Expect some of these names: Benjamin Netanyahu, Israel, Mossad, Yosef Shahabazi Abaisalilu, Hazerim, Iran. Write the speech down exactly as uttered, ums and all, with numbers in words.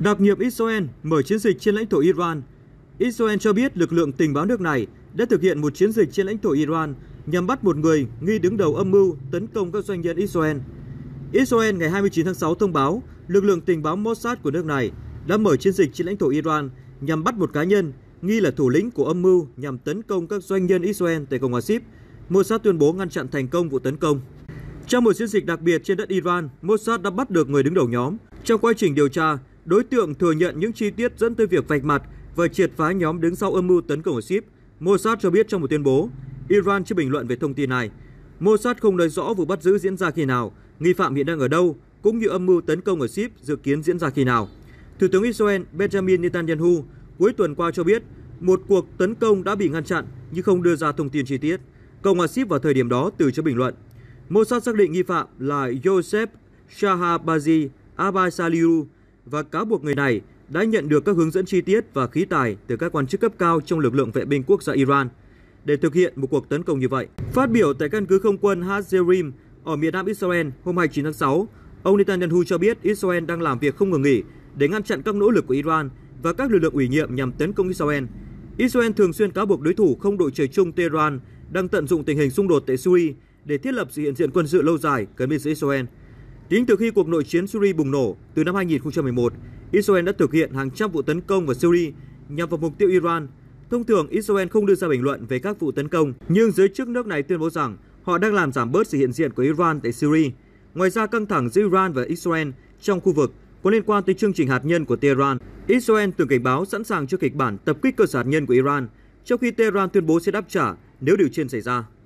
Đặc nhiệm Israel mở chiến dịch trên lãnh thổ Iran. Israel cho biết lực lượng tình báo nước này đã thực hiện một chiến dịch trên lãnh thổ Iran nhằm bắt một người nghi đứng đầu âm mưu tấn công các doanh nhân Israel. Israel ngày hai mươi chín tháng sáu thông báo lực lượng tình báo Mossad của nước này đã mở chiến dịch trên lãnh thổ Iran nhằm bắt một cá nhân nghi là thủ lĩnh của âm mưu nhằm tấn công các doanh nhân Israel tại Cộng hòa Síp. Mossad tuyên bố ngăn chặn thành công vụ tấn công. Trong một chiến dịch đặc biệt trên đất Iran, Mossad đã bắt được người đứng đầu nhóm. Trong quá trình điều tra, đối tượng thừa nhận những chi tiết dẫn tới việc vạch mặt và triệt phá nhóm đứng sau âm mưu tấn công ở Síp. Mossad cho biết trong một tuyên bố, Iran chưa bình luận về thông tin này. Mossad không nói rõ vụ bắt giữ diễn ra khi nào, nghi phạm hiện đang ở đâu, cũng như âm mưu tấn công ở Síp dự kiến diễn ra khi nào. Thủ tướng Israel Benjamin Netanyahu cuối tuần qua cho biết một cuộc tấn công đã bị ngăn chặn nhưng không đưa ra thông tin chi tiết. Cộng hòa Síp vào thời điểm đó từ chối bình luận. Mossad xác định nghi phạm là Yosef Shahabazi Abaisalilu và cáo buộc người này đã nhận được các hướng dẫn chi tiết và khí tài từ các quan chức cấp cao trong lực lượng vệ binh quốc gia Iran để thực hiện một cuộc tấn công như vậy. Phát biểu tại căn cứ không quân Hazerim ở miền nam Israel hôm hai mươi chín tháng sáu, ông Netanyahu cho biết Israel đang làm việc không ngừng nghỉ để ngăn chặn các nỗ lực của Iran và các lực lượng ủy nhiệm nhằm tấn công Israel. Israel thường xuyên cáo buộc đối thủ không đội trời chung Tehran đang tận dụng tình hình xung đột tại Syria để thiết lập sự hiện diện quân sự lâu dài gần biên giới Israel. Tính từ khi cuộc nội chiến Syria bùng nổ từ năm hai nghìn không trăm mười một, Israel đã thực hiện hàng trăm vụ tấn công vào Syria nhằm vào mục tiêu Iran. Thông thường, Israel không đưa ra bình luận về các vụ tấn công, nhưng giới chức nước này tuyên bố rằng họ đang làm giảm bớt sự hiện diện của Iran tại Syria. Ngoài ra, căng thẳng giữa Iran và Israel trong khu vực có liên quan tới chương trình hạt nhân của Tehran. Israel từng cảnh báo sẵn sàng cho kịch bản tập kích cơ sở hạt nhân của Iran, trong khi Tehran tuyên bố sẽ đáp trả nếu điều trên xảy ra.